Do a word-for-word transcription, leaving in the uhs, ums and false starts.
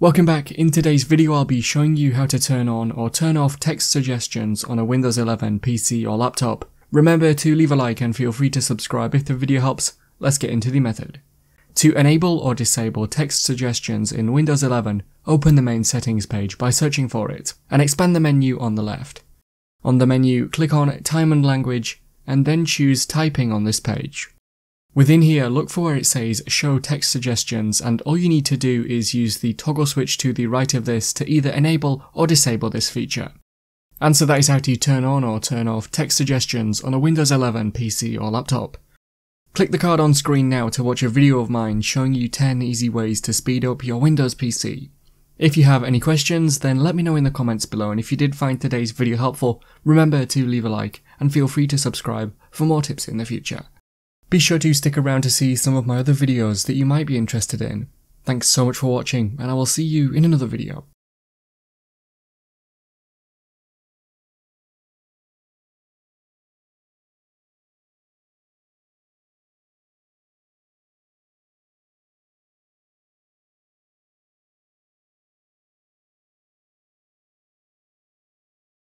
Welcome back. In today's video I'll be showing you how to turn on or turn off text suggestions on a Windows eleven P C or laptop. Remember to leave a like and feel free to subscribe if the video helps. Let's get into the method. To enable or disable text suggestions in Windows eleven, open the main settings page by searching for it, and expand the menu on the left. On the menu, click on Time and Language, and then choose Typing on this page. Within here, look for where it says Show Text Suggestions, and all you need to do is use the toggle switch to the right of this to either enable or disable this feature. And so that is how to turn on or turn off text suggestions on a Windows eleven P C or laptop. Click the card on screen now to watch a video of mine showing you ten easy ways to speed up your Windows P C. If you have any questions, then let me know in the comments below, and if you did find today's video helpful, remember to leave a like and feel free to subscribe for more tips in the future. Be sure to stick around to see some of my other videos that you might be interested in. Thanks so much for watching, and I will see you in another video.